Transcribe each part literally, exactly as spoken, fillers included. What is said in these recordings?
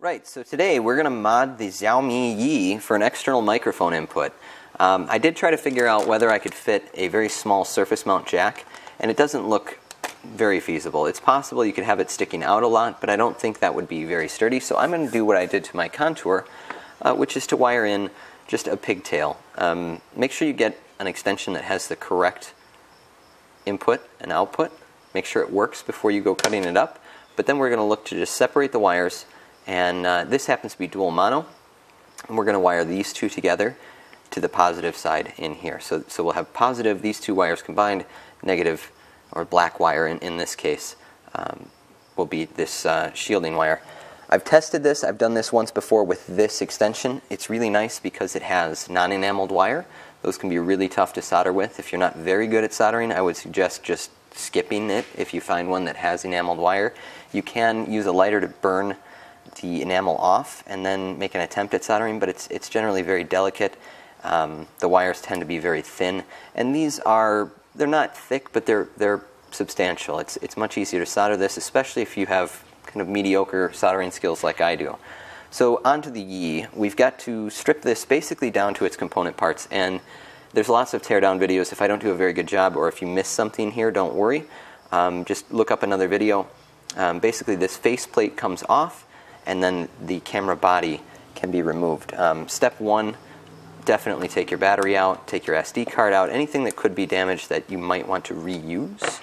Right, so today we're going to mod the Xiaomi Yi for an external microphone input. Um, I did try to figure out whether I could fit a very small surface mount jack, and it doesn't look very feasible. It's possible you could have it sticking out a lot, but I don't think that would be very sturdy, so I'm going to do what I did to my contour, uh, which is to wire in just a pigtail. Um, make sure you get an extension that has the correct input and output. Make sure it works before you go cutting it up, but then we're going to look to just separate the wires. And uh, this happens to be dual mono, and we're going to wire these two together to the positive side in here. So, so we'll have positive, these two wires combined, negative, or black wire in, in this case, um, will be this uh, shielding wire. I've tested this, I've done this once before with this extension. It's really nice because it has non-enameled wire. Those can be really tough to solder with. If you're not very good at soldering, I would suggest just skipping it if you find one that has enameled wire. You can use a lighter to burn the enamel off and then make an attempt at soldering, but it's, it's generally very delicate. Um, the wires tend to be very thin, and these are, they're not thick, but they're, they're substantial. It's, it's much easier to solder this, especially if you have kind of mediocre soldering skills like I do. So onto the Yi, we've got to strip this basically down to its component parts, and there's lots of teardown videos. If I don't do a very good job, or if you miss something here, don't worry. Um, just look up another video. Um, basically this faceplate comes off, and then the camera body can be removed. Um, step one, definitely take your battery out, take your S D card out, anything that could be damaged that you might want to reuse,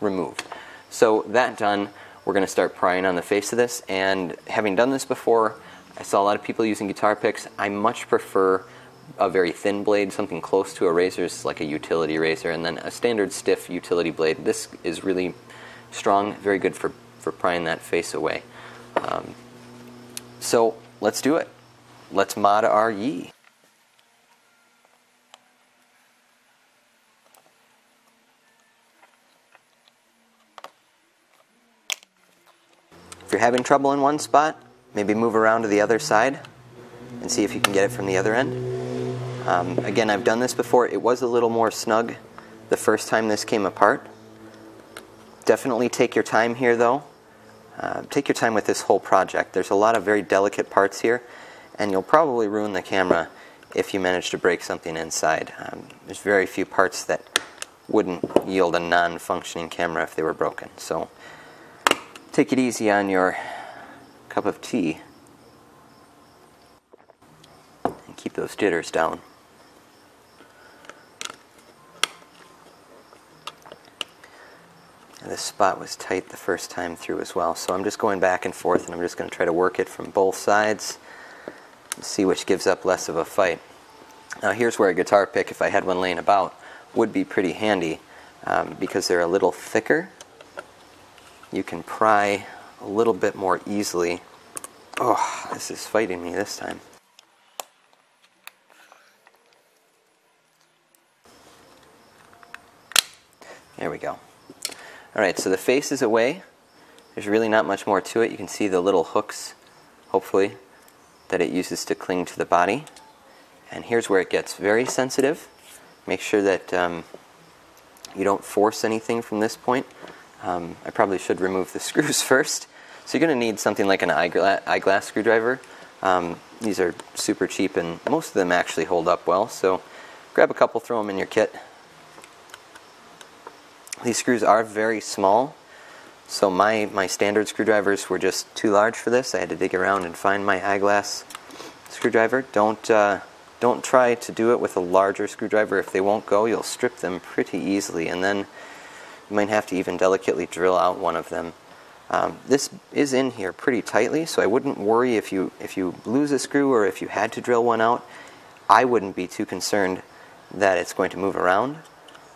remove. So that done, we're gonna start prying on the face of this, and having done this before, I saw a lot of people using guitar picks. I much prefer a very thin blade, something close to a razor's, like a utility razor, and then a standard stiff utility blade. This is really strong, very good for, for prying that face away. Um, So let's do it. Let's mod our Yi. If you're having trouble in one spot, maybe move around to the other side and see if you can get it from the other end. Um, again, I've done this before. It was a little more snug the first time this came apart. Definitely take your time here though. Uh, take your time with this whole project. There's a lot of very delicate parts here, and you'll probably ruin the camera if you manage to break something inside. Um, there's very few parts that wouldn't yield a non-functioning camera if they were broken. So take it easy on your cup of tea and keep those jitters down. This spot was tight the first time through as well, so I'm just going back and forth, and I'm just going to try to work it from both sides and see which gives up less of a fight. Now here's where a guitar pick, if I had one laying about, would be pretty handy, um, because they're a little thicker. You can pry a little bit more easily. Oh, this is fighting me this time. There we go. Alright, so the face is away. There's really not much more to it. You can see the little hooks, hopefully, that it uses to cling to the body. And here's where it gets very sensitive. Make sure that um, you don't force anything from this point. Um, I probably should remove the screws first. So you're going to need something like an eyegla- eyeglass screwdriver. Um, these are super cheap, and most of them actually hold up well. So grab a couple, throw them in your kit. These screws are very small, so my, my standard screwdrivers were just too large for this. I had to dig around and find my eyeglass screwdriver. Don't, uh, don't try to do it with a larger screwdriver. If they won't go, you'll strip them pretty easily, and then you might have to even delicately drill out one of them. Um, this is in here pretty tightly, so I wouldn't worry if you, if you lose a screw or if you had to drill one out. I wouldn't be too concerned that it's going to move around,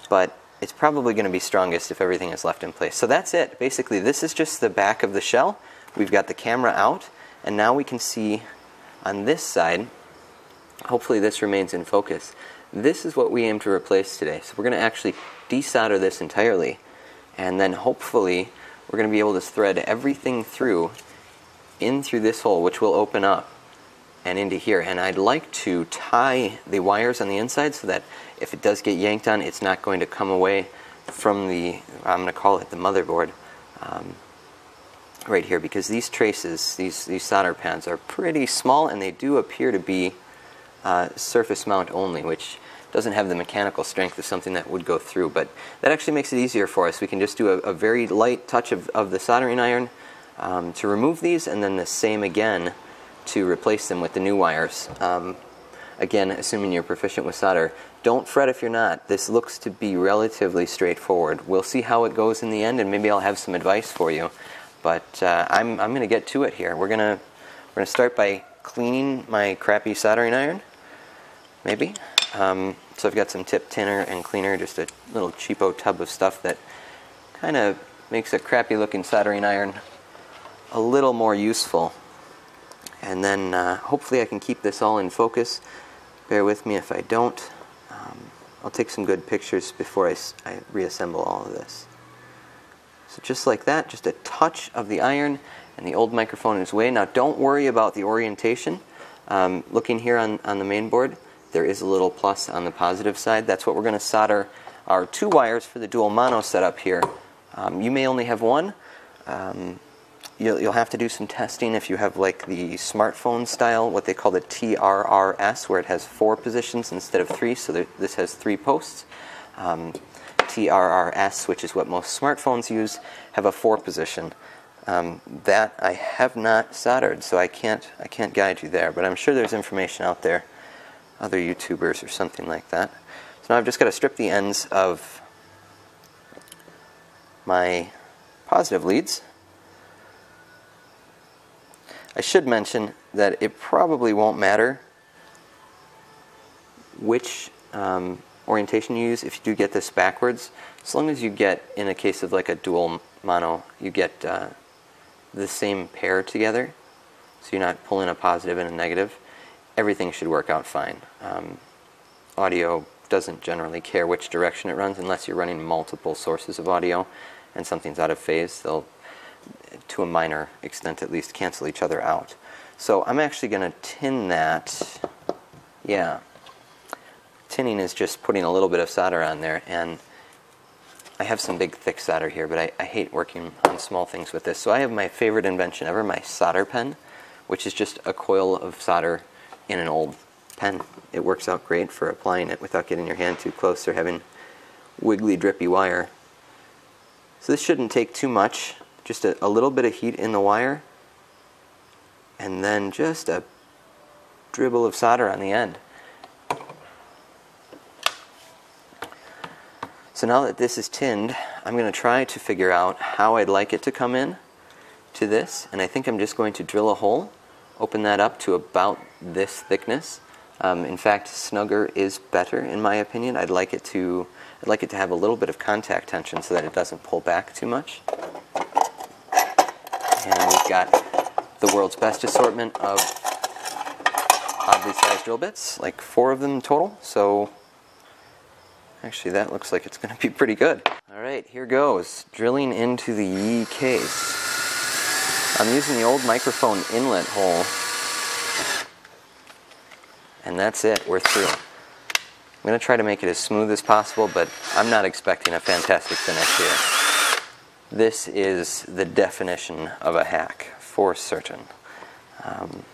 but it's probably going to be strongest if everything is left in place. So that's it. Basically, this is just the back of the shell. We've got the camera out, and now we can see on this side, hopefully this remains in focus, this is what we aim to replace today. So we're going to actually desolder this entirely, and then hopefully we're going to be able to thread everything through, in through this hole, which will open up, and into here. And I'd like to tie the wires on the inside so that if it does get yanked on, it's not going to come away from the, I'm going to call it the motherboard. Um, right here, because these traces, these, these solder pads are pretty small, and they do appear to be uh, surface mount only, which doesn't have the mechanical strength of something that would go through, but that actually makes it easier for us. We can just do a, a very light touch of, of the soldering iron um, to remove these, and then the same again to replace them with the new wires. Um, again, assuming you're proficient with solder. Don't fret if you're not. This looks to be relatively straightforward. We'll see how it goes in the end, and maybe I'll have some advice for you. But uh, I'm, I'm going to get to it here. We're going to we're going to start by cleaning my crappy soldering iron, maybe. Um, so I've got some tip tinner and cleaner, just a little cheapo tub of stuff that kind of makes a crappy looking soldering iron a little more useful. And then uh, hopefully I can keep this all in focus. Bear with me if I don't. Um, I'll take some good pictures before I, I reassemble all of this. So just like that, just a touch of the iron, and the old microphone is away. Now don't worry about the orientation. Um, looking here on, on the main board, there is a little plus on the positive side. That's what we're going to solder our two wires for the dual mono setup here. Um, you may only have one. Um, you'll, you'll have to do some testing if you have like the smartphone style, what they call the T R R S, where it has four positions instead of three, so there, this has three posts. Um, T R R S, which is what most smartphones use, have a four position. Um, that I have not soldered, so I can't, I can't guide you there, but I'm sure there's information out there, other YouTubers or something like that. So now I've just got to strip the ends of my positive leads. I should mention that it probably won't matter which um, orientation you use if you do get this backwards. As long as you get, in a case of like a dual mono, you get uh, the same pair together, so you're not pulling a positive and a negative. Everything should work out fine. Um, audio doesn't generally care which direction it runs unless you're running multiple sources of audio and something's out of phase. They'll, to a minor extent at least, cancel each other out. So I'm actually going to tin that. Yeah. Tinning is just putting a little bit of solder on there, and I have some big thick solder here, but I, I hate working on small things with this. So I have my favorite invention ever, my solder pen, which is just a coil of solder in an old pen. It works out great for applying it without getting your hand too close or having wiggly, drippy wire. So this shouldn't take too much. Just a, a little bit of heat in the wire, and then just a dribble of solder on the end. So now that this is tinned, I'm going to try to figure out how I'd like it to come in to this, and I think I'm just going to drill a hole, open that up to about this thickness. Um, in fact, snugger is better, in my opinion. I'd like it to, I'd like it to have a little bit of contact tension so that it doesn't pull back too much. And we've got the world's best assortment of oddly sized drill bits, like four of them total. So actually, that looks like it's going to be pretty good. All right, here goes, drilling into the Yi case. I'm using the old microphone inlet hole, and that's it, we're through. I'm going to try to make it as smooth as possible, but I'm not expecting a fantastic finish here. This is the definition of a hack, for certain. Um,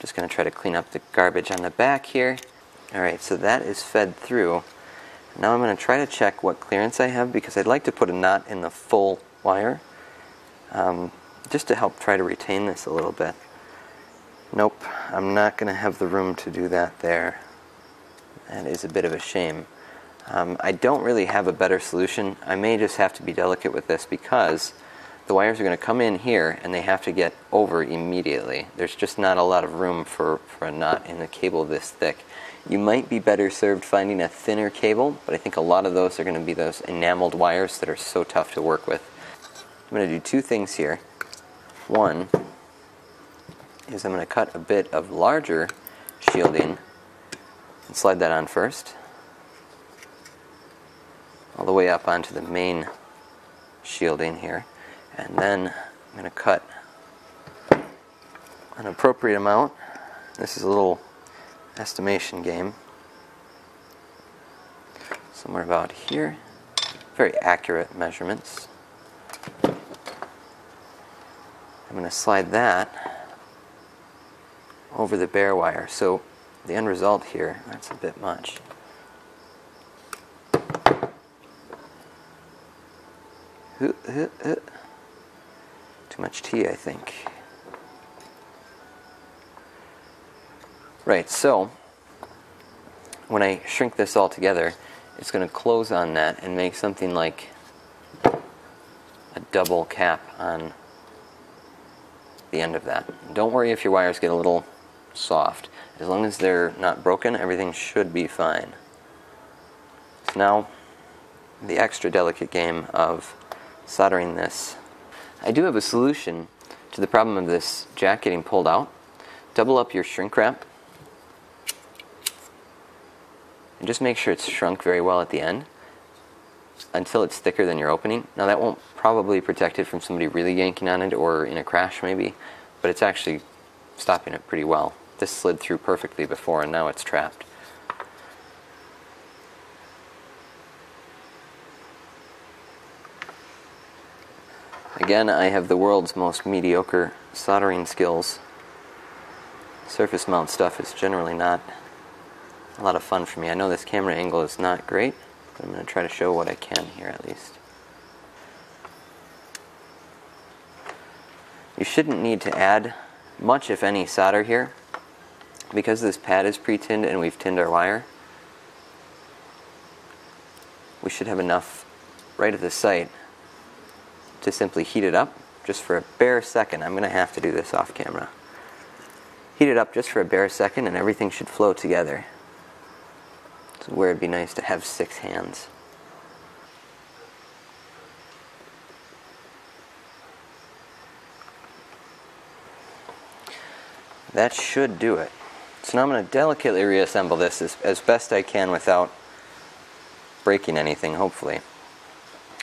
just going to try to clean up the garbage on the back here. Alright, so that is fed through. Now I'm going to try to check what clearance I have, because I'd like to put a knot in the full wire, um, just to help try to retain this a little bit. Nope, I'm not going to have the room to do that there. That is a bit of a shame. Um, I don't really have a better solution. I may just have to be delicate with this, because the wires are going to come in here and they have to get over immediately. There's just not a lot of room for, for a knot in a cable this thick. You might be better served finding a thinner cable, but I think a lot of those are going to be those enameled wires that are so tough to work with. I'm going to do two things here. One is I'm going to cut a bit of larger shielding and slide that on first, all the way up onto the main shielding here. And then I'm going to cut an appropriate amount. This is a little estimation game, somewhere about here. Very accurate measurements. I'm going to slide that over the bare wire. So the end result here, that's a bit much. Too much tea, I think. Right, so when I shrink this all together, it's going to close on that and make something like a double cap on the end of that. Don't worry if your wires get a little soft. As long as they're not broken, everything should be fine. So now, the extra delicate game of soldering this. I do have a solution to the problem of this jack getting pulled out. Double up your shrink wrap and just make sure it's shrunk very well at the end until it's thicker than your opening. Now that won't probably protect it from somebody really yanking on it or in a crash maybe, but it's actually stopping it pretty well. This slid through perfectly before and now it's trapped. Again, I have the world's most mediocre soldering skills. Surface mount stuff is generally not a lot of fun for me. I know this camera angle is not great, but I'm going to try to show what I can here at least. You shouldn't need to add much, if any, solder here. Because this pad is pre-tinned and we've tinned our wire, we should have enough right at the site to simply heat it up just for a bare second. I'm going to have to do this off camera. Heat it up just for a bare second and everything should flow together. It's where it'd be nice to have six hands. That should do it. So now I'm going to delicately reassemble this as, as best I can without breaking anything, hopefully.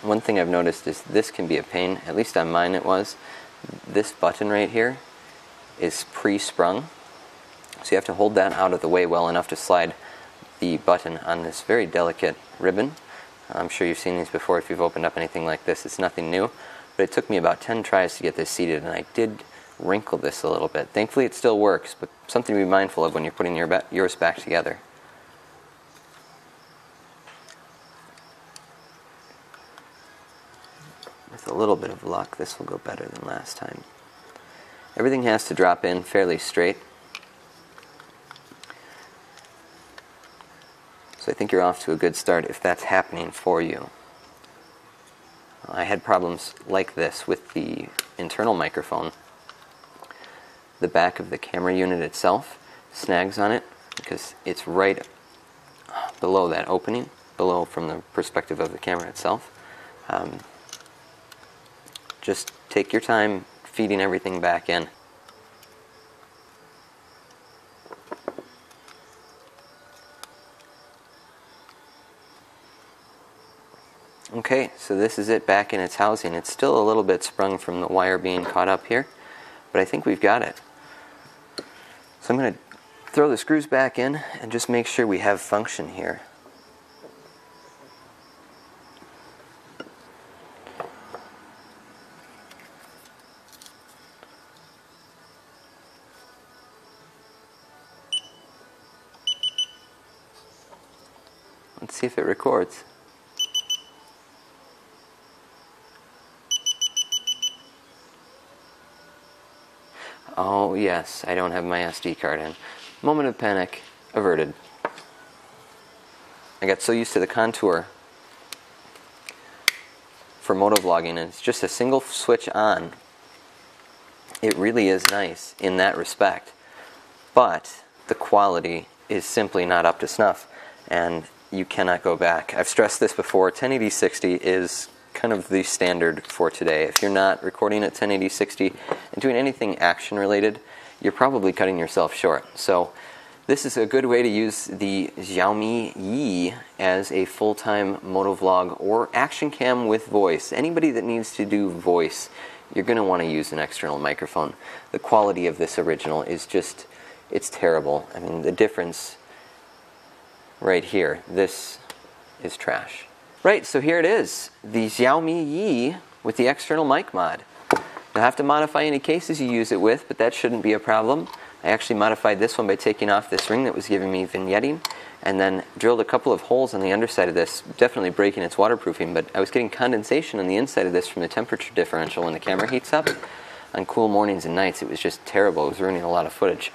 One thing I've noticed is this can be a pain, at least on mine it was. This button right here is pre-sprung, so you have to hold that out of the way well enough to slide the button on this very delicate ribbon. I'm sure you've seen these before if you've opened up anything like this. It's nothing new, but it took me about ten tries to get this seated, and I did wrinkle this a little bit. Thankfully it still works, but something to be mindful of when you're putting your ba- yours back together. With a little bit of luck, this will go better than last time. Everything has to drop in fairly straight. So I think you're off to a good start if that's happening for you. I had problems like this with the internal microphone. The back of the camera unit itself snags on it because it's right below that opening, below from the perspective of the camera itself. Um, Just take your time feeding everything back in. Okay, so this is it back in its housing. It's still a little bit sprung from the wire being caught up here, but I think we've got it. So I'm going to throw the screws back in and just make sure we have function here. Let's see if it records. Oh yes, I don't have my S D card in. Moment of panic averted. I got so used to the contour for motovlogging, and it's just a single switch on. It really is nice in that respect, but the quality is simply not up to snuff, and you cannot go back. I've stressed this before, ten eighty sixty is kind of the standard for today. If you're not recording at ten eighty sixty and doing anything action related, you're probably cutting yourself short. So this is a good way to use the Xiaomi Yi as a full-time motovlog or action cam with voice. Anybody that needs to do voice, you're going to want to use an external microphone. The quality of this original is just, it's terrible. I mean, the difference right here, this is trash. Right, so here it is, the Xiaomi Yi with the external mic mod. You'll have to modify any cases you use it with, but that shouldn't be a problem. I actually modified this one by taking off this ring that was giving me vignetting, and then drilled a couple of holes on the underside of this, definitely breaking its waterproofing, but I was getting condensation on the inside of this from the temperature differential when the camera heats up. On cool mornings and nights, it was just terrible. It was ruining a lot of footage.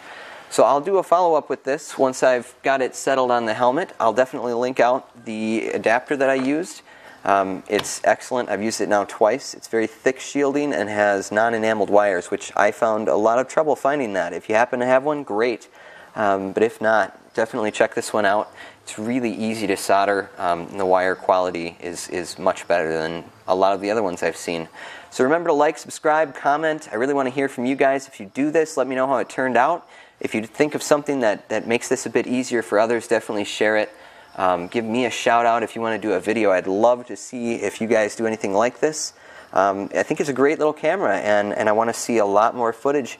So I'll do a follow-up with this once I've got it settled on the helmet. I'll definitely link out the adapter that I used. Um, it's excellent. I've used it now twice. It's very thick shielding and has non-enameled wires, which I found a lot of trouble finding that. If you happen to have one, great. Um, but if not, definitely check this one out. It's really easy to solder. Um, and the wire quality is, is much better than a lot of the other ones I've seen. So remember to like, subscribe, comment. I really want to hear from you guys. If you do this, let me know how it turned out. If you think of something that, that makes this a bit easier for others, definitely share it. Um, give me a shout out if you want to do a video. I'd love to see if you guys do anything like this. Um, I think it's a great little camera, and, and I want to see a lot more footage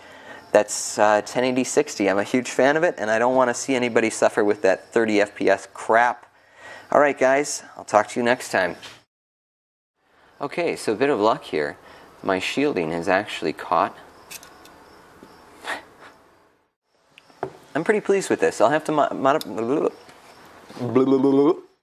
that's uh, ten eighty sixty. I'm a huge fan of it, and I don't want to see anybody suffer with that thirty F P S crap. All right, guys, I'll talk to you next time. Okay, so a bit of luck here. My shielding has actually caught. I'm pretty pleased with this. I'll have to mod... mod